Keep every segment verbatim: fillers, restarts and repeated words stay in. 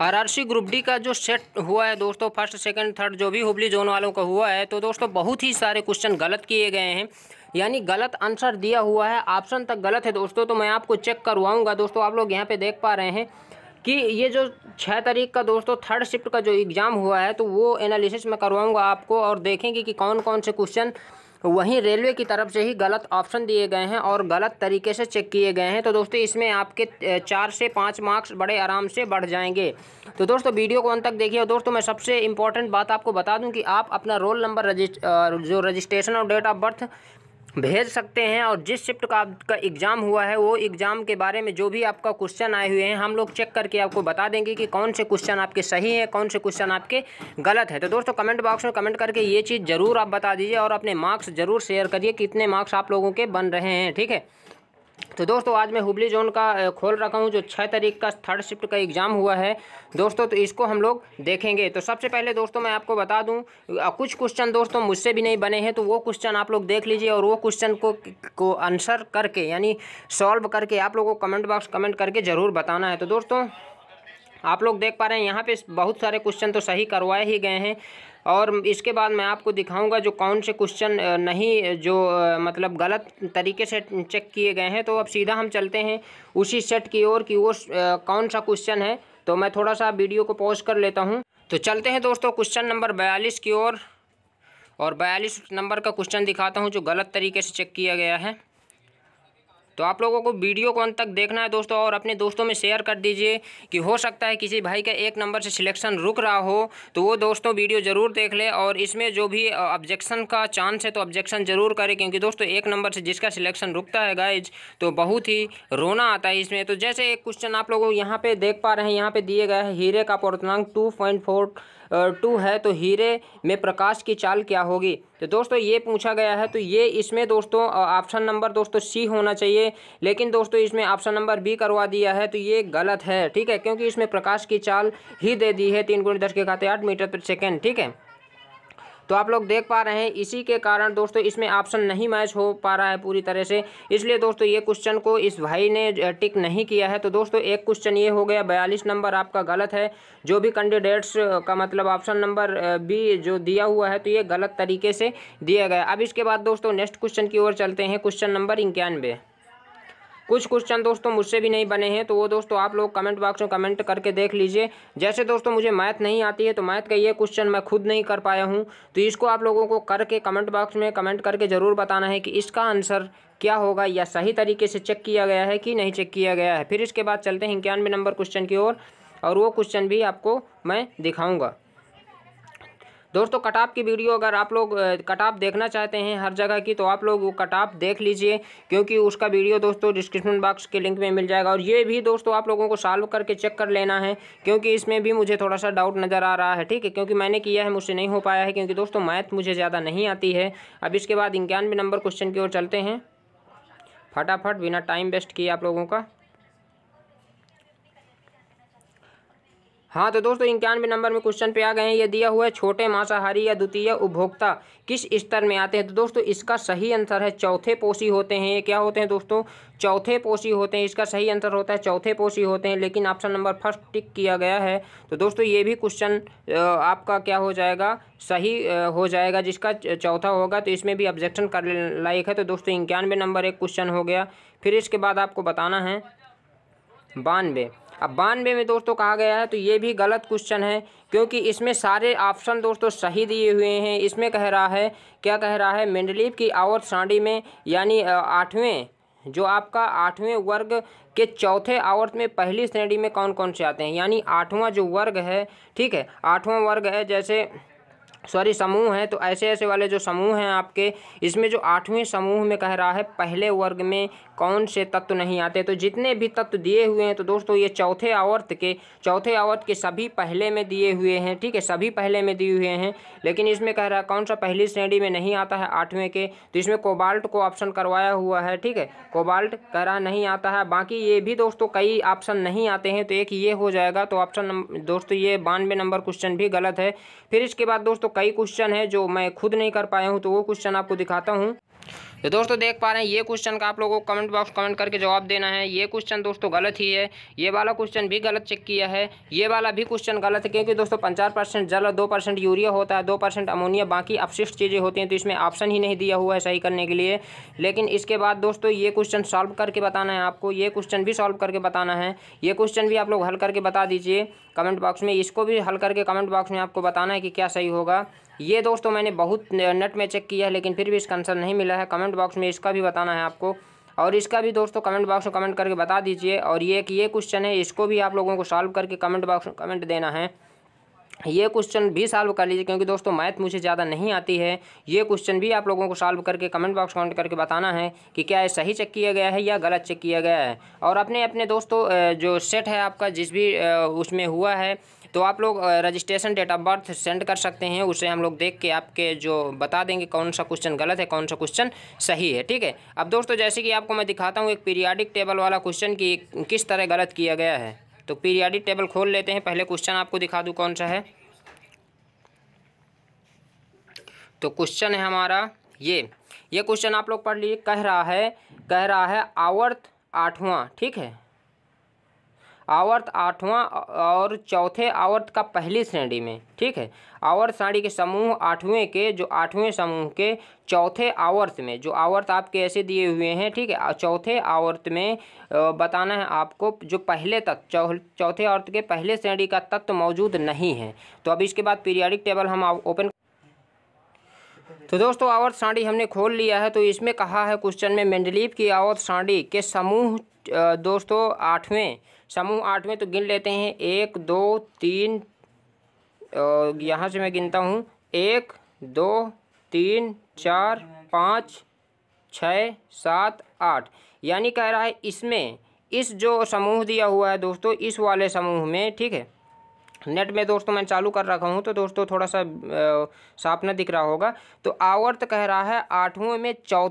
RRC group D का जो set हुआ है दोस्तों, फर्स्ट सेकंड थर्ड जो भी हुबली जोन वालों का हुआ है, तो दोस्तों बहुत ही सारे क्वेश्चन गलत किए गए हैं, यानी गलत आंसर दिया हुआ है, ऑप्शन तक गलत है दोस्तों। तो मैं आपको चेक करवाऊंगा दोस्तों। आप लोग यहाँ पे देख पा रहे हैं कि ये जो छः तारीख का दोस्तों थर्ड शिफ्ट का जो एग्ज़ाम हुआ है, तो वो एनालिसिस मैं करवाऊँगा आपको, और देखेंगे कि कौन कौन से क्वेश्चन वहीं रेलवे की तरफ से ही गलत ऑप्शन दिए गए हैं और गलत तरीके से चेक किए गए हैं। तो दोस्तों इसमें आपके चार से पाँच मार्क्स बड़े आराम से बढ़ जाएंगे। तो दोस्तों वीडियो को अंत तक देखिए। और दोस्तों मैं सबसे इम्पॉर्टेंट बात आपको बता दूं कि आप अपना रोल नंबर रजिस्ट जो रजिस्ट्रेशन और डेट ऑफ बर्थ भेज सकते हैं, और जिस शिफ्ट का आपका एग्ज़ाम हुआ है वो एग्ज़ाम के बारे में जो भी आपका क्वेश्चन आए हुए हैं हम लोग चेक करके आपको बता देंगे कि कौन से क्वेश्चन आपके सही हैं, कौन से क्वेश्चन आपके गलत है। तो दोस्तों कमेंट बॉक्स में कमेंट करके ये चीज़ ज़रूर आप बता दीजिए, और अपने मार्क्स ज़रूर शेयर करिए कितने मार्क्स आप लोगों के बन रहे हैं, ठीक है। तो दोस्तों आज मैं हुबली जोन का खोल रखा हूँ, जो छः तारीख का थर्ड शिफ्ट का एग्ज़ाम हुआ है दोस्तों, तो इसको हम लोग देखेंगे। तो सबसे पहले दोस्तों मैं आपको बता दूँ, कुछ क्वेश्चन दोस्तों मुझसे भी नहीं बने हैं, तो वो क्वेश्चन आप लोग देख लीजिए, और वो क्वेश्चन को को आंसर करके यानी सॉल्व करके आप लोगों को कमेंट बॉक्स कमेंट करके ज़रूर बताना है। तो दोस्तों आप लोग देख पा रहे हैं यहाँ पे बहुत सारे क्वेश्चन तो सही करवाए ही गए हैं, और इसके बाद मैं आपको दिखाऊंगा जो कौन से क्वेश्चन नहीं, जो मतलब गलत तरीके से चेक किए गए हैं। तो अब सीधा हम चलते हैं उसी सेट की ओर कि वो कौन सा क्वेश्चन है। तो मैं थोड़ा सा वीडियो को पॉज कर लेता हूँ। तो चलते हैं दोस्तों क्वेश्चन नंबर बयालीस की ओर, और बयालीस नंबर का क्वेश्चन दिखाता हूँ जो गलत तरीके से चेक किया गया है। तो आप लोगों को वीडियो को अंत तक देखना है दोस्तों, और अपने दोस्तों में शेयर कर दीजिए कि हो सकता है किसी भाई का एक नंबर से सिलेक्शन रुक रहा हो, तो वो दोस्तों वीडियो ज़रूर देख ले, और इसमें जो भी ऑब्जेक्शन का चांस है तो ऑब्जेक्शन ज़रूर करें, क्योंकि दोस्तों एक नंबर से जिसका सिलेक्शन रुकता है गाइज तो बहुत ही रोना आता है इसमें। तो जैसे एक क्वेश्चन आप लोगों यहाँ पर देख पा रहे हैं, यहाँ पर दिए गए हैं हीरे का पूर्णांक टू पॉइंट फोर टू है, तो हीरे में प्रकाश की चाल क्या होगी। तो दोस्तों ये पूछा गया है, तो ये इसमें दोस्तों ऑप्शन नंबर दोस्तों सी होना चाहिए, लेकिन दोस्तों इसमें ऑप्शन नंबर बी करवा दिया है, तो ये गलत है, ठीक है, क्योंकि इसमें प्रकाश की चाल ही दे दी है तीन गुणी दस के घात आठ मीटर प्रति सेकेंड, ठीक है। तो आप लोग देख पा रहे हैं, इसी के कारण दोस्तों इसमें ऑप्शन नहीं मैच हो पा रहा है पूरी तरह से, इसलिए दोस्तों ये क्वेश्चन को इस भाई ने टिक नहीं किया है। तो दोस्तों एक क्वेश्चन ये हो गया, बयालीस नंबर आपका गलत है, जो भी कैंडिडेट्स का मतलब ऑप्शन नंबर बी जो दिया हुआ है तो ये गलत तरीके से दिया गया। अब इसके बाद दोस्तों नेक्स्ट क्वेश्चन की ओर चलते हैं, क्वेश्चन नंबर इक्यानवे। कुछ क्वेश्चन दोस्तों मुझसे भी नहीं बने हैं, तो वो दोस्तों आप लोग कमेंट बॉक्स में कमेंट करके देख लीजिए। जैसे दोस्तों मुझे मैथ नहीं आती है, तो मैथ का ये क्वेश्चन मैं खुद नहीं कर पाया हूँ, तो इसको आप लोगों को करके कमेंट बॉक्स में कमेंट करके ज़रूर बताना है कि इसका आंसर क्या होगा, या सही तरीके से चेक किया गया है कि नहीं चेक किया गया है। फिर इसके बाद चलते हैं इक्यानवे नंबर क्वेश्चन की ओर, और वो क्वेश्चन भी आपको मैं दिखाऊँगा। दोस्तों कट ऑफ की वीडियो अगर आप लोग कट ऑफ देखना चाहते हैं हर जगह की, तो आप लोग वो कट ऑफ देख लीजिए, क्योंकि उसका वीडियो दोस्तों डिस्क्रिप्शन बॉक्स के लिंक में मिल जाएगा। और ये भी दोस्तों आप लोगों को सॉल्व करके चेक कर लेना है, क्योंकि इसमें भी मुझे थोड़ा सा डाउट नज़र आ रहा है, ठीक है, क्योंकि मैंने किया है, मुझसे नहीं हो पाया है, क्योंकि दोस्तों मैथ मुझे ज़्यादा नहीं आती है। अब इसके बाद इक्यानवे नंबर क्वेश्चन की ओर चलते हैं फटाफट, बिना टाइम वेस्ट किए आप लोगों का। हाँ तो दोस्तों इक्यानवे नंबर में क्वेश्चन पे आ गए हैं, ये दिया हुआ है छोटे मांसाहारी या द्वितीय उपभोक्ता किस स्तर में आते हैं। तो दोस्तों इसका सही आंसर है चौथे पोषी होते हैं। ये क्या होते हैं दोस्तों, चौथे पोषी होते हैं, इसका सही आंसर होता है चौथे पोषी होते हैं, लेकिन ऑप्शन नंबर फर्स्ट टिक किया गया है। तो दोस्तों ये भी क्वेश्चन आपका क्या हो जाएगा, सही हो जाएगा, जिसका चौथा होगा, तो इसमें भी ऑब्जेक्शन कर लायक है। तो दोस्तों इक्यानवे नंबर एक क्वेश्चन हो गया। फिर इसके बाद आपको बताना है बानवे। अब बानवे में दोस्तों कहा गया है, तो ये भी गलत क्वेश्चन है, क्योंकि इसमें सारे ऑप्शन दोस्तों सही दिए हुए हैं। इसमें कह रहा है, क्या कह रहा है, मेंडलीफ की आवर्त सारणी में यानी आठवें जो आपका आठवें वर्ग के चौथे आवर्त में पहली श्रेणी में कौन कौन से आते हैं, यानी आठवां जो वर्ग है, ठीक है, आठवां वर्ग है, जैसे सॉरी समूह है, तो ऐसे ऐसे वाले जो समूह हैं आपके, इसमें जो आठवें समूह में कह रहा है पहले वर्ग में कौन से तत्व नहीं आते। तो जितने भी तत्व दिए हुए हैं तो दोस्तों ये चौथे आवर्त के चौथे आवर्त के सभी पहले में दिए हुए हैं, ठीक है, सभी पहले में दिए हुए हैं, लेकिन इसमें कह रहा है कौन सा पहली श्रेणी में नहीं आता है आठवें के, तो इसमें कोबाल्ट को ऑप्शन करवाया हुआ है, ठीक है, कोबाल्ट कह रहा नहीं आता है। बाकी ये भी दोस्तों कई ऑप्शन नहीं आते हैं, तो एक ये हो जाएगा। तो ऑप्शन दोस्तों ये बानवे नंबर क्वेश्चन भी गलत है। फिर इसके बाद दोस्तों कई क्वेश्चन है जो मैं खुद नहीं कर पाया हूँ, तो वो क्वेश्चन आपको दिखाता हूँ। तो दोस्तों देख पा रहे हैं ये क्वेश्चन का आप लोगों को कमेंट बॉक्स कमेंट करके जवाब देना है। ये क्वेश्चन दोस्तों गलत ही है, ये वाला क्वेश्चन भी गलत चेक किया है, ये वाला भी क्वेश्चन गलत है क्योंकि दोस्तों पंचार परसेंट जल और दो परसेंट यूरिया होता है, दो परसेंट अमोनिया, बाकी अपशिष्ट चीज़ें होती हैं, तो इसमें ऑप्शन ही नहीं दिया हुआ है सही करने के लिए। लेकिन इसके बाद दोस्तों ये क्वेश्चन सॉल्व करके बताना है आपको, ये क्वेश्चन भी सॉल्व करके बताना है, ये क्वेश्चन भी आप लोग हल करके बता दीजिए कमेंट बॉक्स में, इसको भी हल करके कमेंट बॉक्स में आपको बताना है कि क्या सही होगा। ये दोस्तों मैंने बहुत नेट में चेक किया है लेकिन फिर भी इसका आंसर नहीं मिला है, कमेंट बॉक्स में इसका भी बताना है आपको, और इसका भी दोस्तों कमेंट बॉक्स में कमेंट करके बता दीजिए। और ये कि ये क्वेश्चन है, इसको भी आप लोगों को सॉल्व करके कमेंट बॉक्स में कमेंट देना है, ये क्वेश्चन भी सॉल्व कर लीजिए क्योंकि दोस्तों मैथ मुझे ज़्यादा नहीं आती है। ये क्वेश्चन भी आप लोगों को सॉल्व करके कमेंट बॉक्स कमेंट करके बताना है कि क्या ये सही चेक किया गया है या गलत चेक किया गया है। और अपने अपने दोस्तों जो सेट है आपका जिस भी उसमें हुआ है तो आप लोग registration date of birth send कर सकते हैं, उसे हम लोग देख के आपके जो बता देंगे कौन सा क्वेश्चन गलत है कौन सा क्वेश्चन सही है। ठीक है, अब दोस्तों जैसे कि आपको मैं दिखाता हूँ एक पीरियाडिक टेबल वाला क्वेश्चन कि किस तरह गलत किया गया है। तो पीरियाडिक टेबल खोल लेते हैं, पहले क्वेश्चन आपको दिखा दूँ कौन सा है। तो क्वेश्चन है हमारा ये ये क्वेश्चन आप लोग पढ़ लीजिए, कह रहा है कह रहा है आवर्त आठवां, ठीक है, आवर्त आठवां और चौथे आवर्त का पहली श्रेणी में, ठीक है, आवर्त साड़ी के समूह आठवें के जो आठवें समूह के चौथे आवर्त में, जो आवर्त आपके ऐसे दिए हुए हैं, ठीक है, चौथे आवर्त में बताना है आपको जो पहले तत्व चौथे आवर्त के पहले श्रेणी का तत्व मौजूद नहीं है। तो अब इसके बाद पीरियाडिक टेबल हम ओपन। तो दोस्तों आवर्त साड़ी हमने खोल लिया है, तो इसमें कहा है क्वेश्चन में मेंडलीफ की आवर्त साड़ी के समूह दोस्तों आठवें समूह आठवें तो गिन लेते हैं, एक दो तीन, यहाँ से मैं गिनता हूँ, एक दो तीन चार पाँच छः सात आठ, यानी कह रहा है इसमें इस जो समूह दिया हुआ है दोस्तों इस वाले समूह में, ठीक है, नेट में दोस्तों मैं चालू कर रखा हूँ तो दोस्तों थोड़ा सा साफ ना दिख रहा होगा। तो आवर्त कह रहा है आठवें में चौ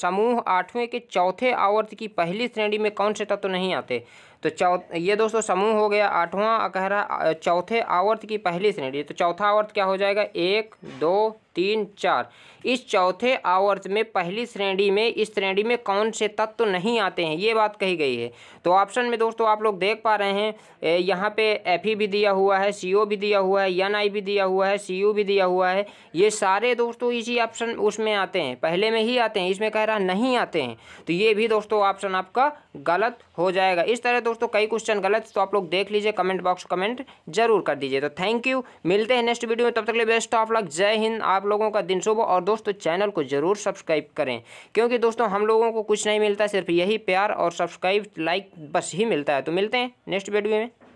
समूह आठवें के चौथे आवर्त की पहली श्रेणी में कौन से तत्व नहीं आते। तो चौ ये दोस्तों समूह हो गया आठवां, कह रहा चौथे आवर्त की पहली श्रेणी, तो चौथा आवर्त क्या हो जाएगा, एक दो तीन चार, इस चौथे आवर्त में पहली श्रेणी में इस श्रेणी में कौन से तत्व नहीं आते हैं, ये बात कही गई है। तो ऑप्शन में दोस्तों आप लोग देख पा रहे हैं यहाँ पे एफ ई भी दिया हुआ है, सी ओ भी दिया हुआ है, एन आई भी दिया हुआ है, सी यू भी दिया हुआ है, ये सारे दोस्तों इसी ऑप्शन उसमें आते हैं, पहले में ही आते हैं, इसमें कह रहा नहीं आते हैं, तो ये भी दोस्तों ऑप्शन आपका गलत हो जाएगा। इस तरह दोस्तों कई क्वेश्चन गलत, तो आप लोग देख लीजिए, कमेंट बॉक्स कमेंट जरूर कर दीजिए। तो थैंक यू, मिलते हैं नेक्स्ट वीडियो में, तब तक के लिए बेस्ट ऑफ लक, जय हिंद, आप लोगों का दिन शुभ। और दोस्तों चैनल को जरूर सब्सक्राइब करें क्योंकि दोस्तों हम लोगों को कुछ नहीं मिलता, सिर्फ यही प्यार और सब्सक्राइब लाइक बस ही मिलता है। तो मिलते हैं नेक्स्ट वीडियो में।